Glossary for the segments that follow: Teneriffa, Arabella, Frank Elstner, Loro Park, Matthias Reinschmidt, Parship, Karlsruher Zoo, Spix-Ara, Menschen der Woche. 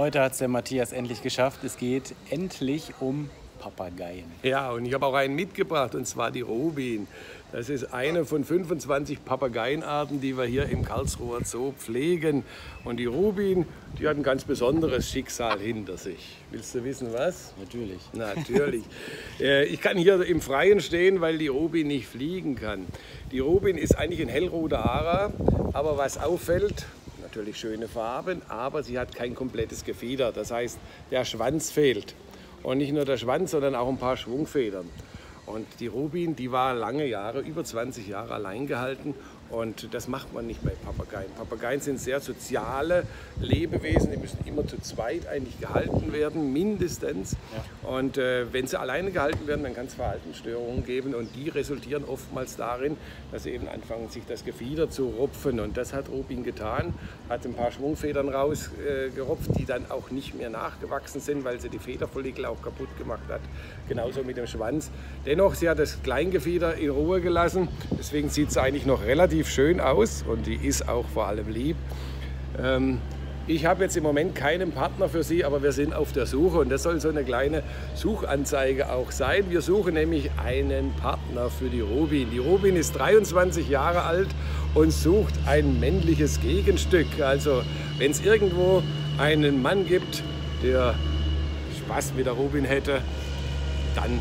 Heute hat es der Matthias endlich geschafft. Es geht endlich um Papageien. Ja, und ich habe auch einen mitgebracht, und zwar die Robin. Das ist eine von 25 Papageienarten, die wir hier im Karlsruher Zoo pflegen. Und die Robin, die hat ein ganz besonderes Schicksal hinter sich. Willst du wissen, was? Natürlich. Natürlich. Ich kann hier im Freien stehen, weil die Robin nicht fliegen kann. Die Robin ist eigentlich ein hellroter Ara, aber was auffällt, natürlich schöne Farben, aber sie hat kein komplettes Gefieder. Das heißt, der Schwanz fehlt. Und nicht nur der Schwanz, sondern auch ein paar Schwungfedern. Und die Robin, die war lange Jahre, über 20 Jahre allein gehalten. Und das macht man nicht bei Papageien. Papageien sind sehr soziale Lebewesen. Die müssen immer zu zweit eigentlich gehalten werden, mindestens. Ja. Und wenn sie alleine gehalten werden, dann kann es Verhaltensstörungen geben. Und die resultieren oftmals darin, dass sie eben anfangen, sich das Gefieder zu rupfen. Und das hat Robin getan, hat ein paar Schwungfedern rausgerupft, die dann auch nicht mehr nachgewachsen sind, weil sie die Federfollikel auch kaputt gemacht hat. Genauso mit dem Schwanz. Dennoch, sie hat das Kleingefieder in Ruhe gelassen. Deswegen sieht es eigentlich noch relativ schön aus und die ist auch vor allem lieb. Ich habe jetzt im Moment keinen Partner für sie, aber wir sind auf der Suche und das soll so eine kleine Suchanzeige auch sein. Wir suchen nämlich einen Partner für die Robin. Die Robin ist 23 Jahre alt und sucht ein männliches Gegenstück. Also wenn es irgendwo einen Mann gibt, der Spaß mit der Robin hätte, dann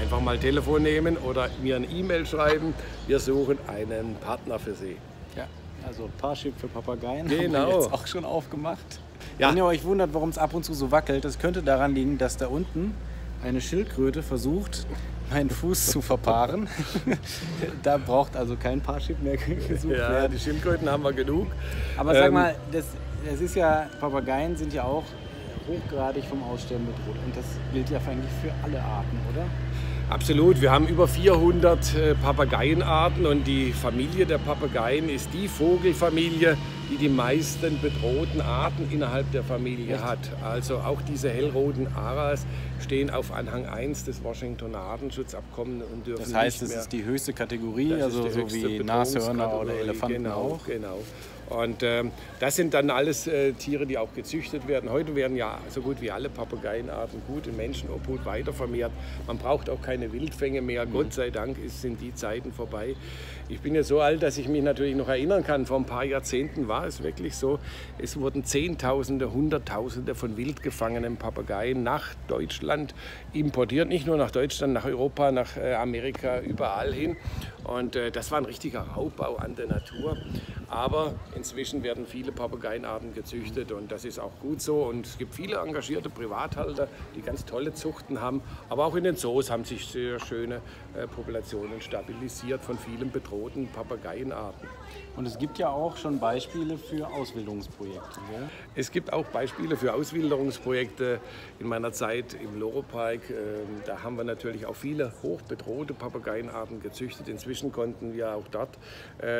einfach mal Telefon nehmen oder mir eine E-Mail schreiben. Wir suchen einen Partner für Sie. Ja, also Parship für Papageien haben wir jetzt auch schon aufgemacht. Ja. Wenn ihr euch wundert, warum es ab und zu so wackelt, das könnte daran liegen, dass da unten eine Schildkröte versucht, meinen Fuß zu verpaaren. Da braucht also kein Parship mehr gesucht werden. Die Schildkröten haben wir genug. Aber sag mal, das ist ja, Papageien sind ja auch hochgradig vom Aussterben bedroht. Und das gilt ja eigentlich für alle Arten, oder? Absolut, wir haben über 400 Papageienarten und die Familie der Papageien ist die Vogelfamilie, die die meisten bedrohten Arten innerhalb der Familie hat. Also auch diese hellroten Aras stehen auf Anhang 1 des Washingtoner Artenschutzabkommen und dürfen nicht mehr. Das heißt, es ist die höchste Kategorie, also so wie Nashörner oder Elefanten auch. Genau. Und das sind dann alles Tiere, die auch gezüchtet werden. Heute werden ja so gut wie alle Papageienarten gut in Menschenobhut weitervermehrt. Man braucht auch keine Wildfänge mehr. Mhm. Gott sei Dank sind die Zeiten vorbei. Ich bin ja so alt, dass ich mich natürlich noch erinnern kann. Vor ein paar Jahrzehnten war es wirklich so. Es wurden Zehntausende, Hunderttausende von wildgefangenen Papageien nach Deutschland importiert. Nicht nur nach Deutschland, nach Europa, nach Amerika, überall hin. Und das war ein richtiger Raubbau an der Natur. Aber inzwischen werden viele Papageienarten gezüchtet und das ist auch gut so. Und es gibt viele engagierte Privathalter, die ganz tolle Zuchten haben. Aber auch in den Zoos haben sich sehr schöne Populationen stabilisiert von vielen bedrohten Papageienarten. Und es gibt ja auch schon Beispiele für Auswilderungsprojekte, ja? Es gibt auch Beispiele für Auswilderungsprojekte. In meiner Zeit im Loro Park, da haben wir natürlich auch viele hochbedrohte Papageienarten gezüchtet. Inzwischen konnten wir auch dort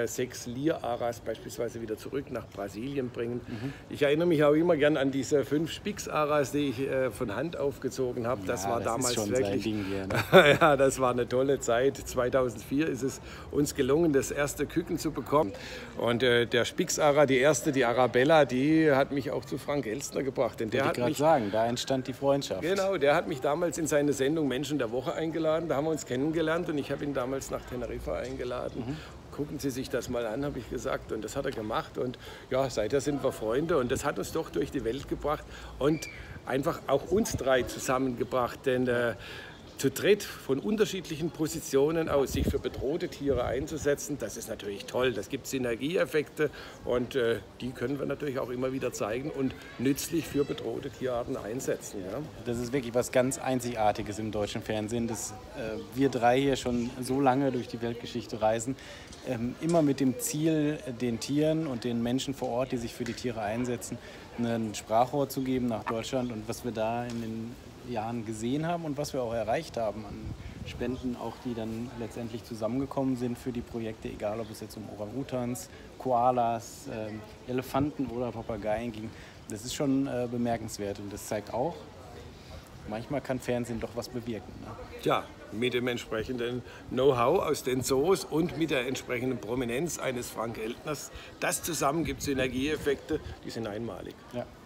6 Lieraras beispielsweise wieder zurück nach Brasilien bringen. Mhm. Ich erinnere mich auch immer gern an diese 5 Spix-Aras, die ich von Hand aufgezogen habe. Ja, das war damals schon wirklich sein Ding hier, ne? Ja, das war eine tolle Zeit. 2004 ist es uns gelungen, das erste Küken zu bekommen. Und der Spix-Ara, die Arabella, die hat mich auch zu Frank Elstner gebracht. Denn der hat mich, da entstand die Freundschaft. Genau, der hat mich damals in seine Sendung Menschen der Woche eingeladen. Da haben wir uns kennengelernt und ich habe ihn damals nach Teneriffa eingeladen. Mhm. Gucken Sie sich das mal an, habe ich gesagt. Und das hat er gemacht. Und ja, seither sind wir Freunde. Und das hat uns doch durch die Welt gebracht und einfach auch uns drei zusammengebracht. Denn zu dritt von unterschiedlichen Positionen aus sich für bedrohte Tiere einzusetzen, das ist natürlich toll. Das gibt Synergieeffekte und die können wir natürlich auch immer wieder zeigen und nützlich für bedrohte Tierarten einsetzen. Ja? Das ist wirklich was ganz Einzigartiges im deutschen Fernsehen, dass wir drei hier schon so lange durch die Weltgeschichte reisen, immer mit dem Ziel, den Tieren und den Menschen vor Ort, die sich für die Tiere einsetzen, ein Sprachrohr zu geben nach Deutschland und was wir da in den Jahren gesehen haben und was wir auch erreicht haben an Spenden, auch die dann letztendlich zusammengekommen sind für die Projekte, egal ob es jetzt um Orang-Utans, Koalas, Elefanten oder Papageien ging. Das ist schon bemerkenswert und das zeigt auch, manchmal kann Fernsehen doch was bewirken. Ne? Ja, mit dem entsprechenden Know-how aus den Zoos und mit der entsprechenden Prominenz eines Frank Eltners. Das zusammen gibt Synergieeffekte, die sind einmalig. Ja.